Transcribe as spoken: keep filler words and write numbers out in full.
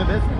into this